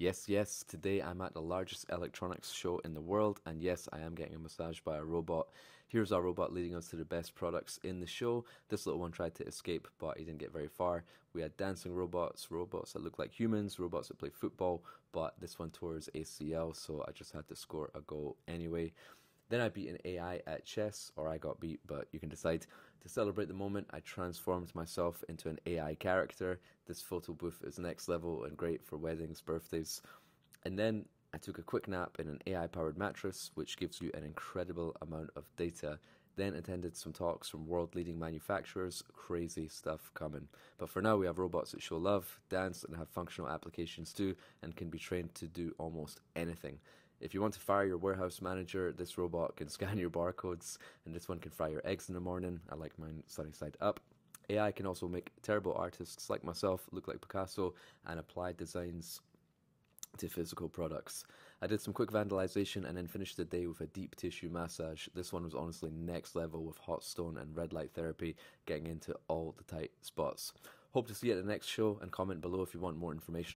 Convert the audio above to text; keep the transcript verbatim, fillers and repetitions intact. Yes, yes, today I'm at the largest electronics show in the world, and yes, I am getting a massage by a robot. Here's our robot leading us to the best products in the show. This little one tried to escape, but he didn't get very far. We had dancing robots, robots that look like humans, robots that play football, but this one tore his A C L, so I just had to score a goal anyway. Then I beat an A I at chess, or I got beat, but you can decide. To celebrate the moment, I transformed myself into an A I character. This photo booth is next level and great for weddings, birthdays. And then I took a quick nap in an A I-powered mattress, which gives you an incredible amount of data. Then attended some talks from world-leading manufacturers. Crazy stuff coming. But for now, we have robots that show love, dance, and have functional applications too, and can be trained to do almost anything. If you want to fire your warehouse manager, this robot can scan your barcodes, and this one can fry your eggs in the morning. I like mine sunny side up. A I can also make terrible artists like myself look like Picasso and apply designs to physical products. I did some quick vandalization and then finished the day with a deep tissue massage. This one was honestly next level with hot stone and red light therapy, getting into all the tight spots. Hope to see you at the next show and comment below if you want more information.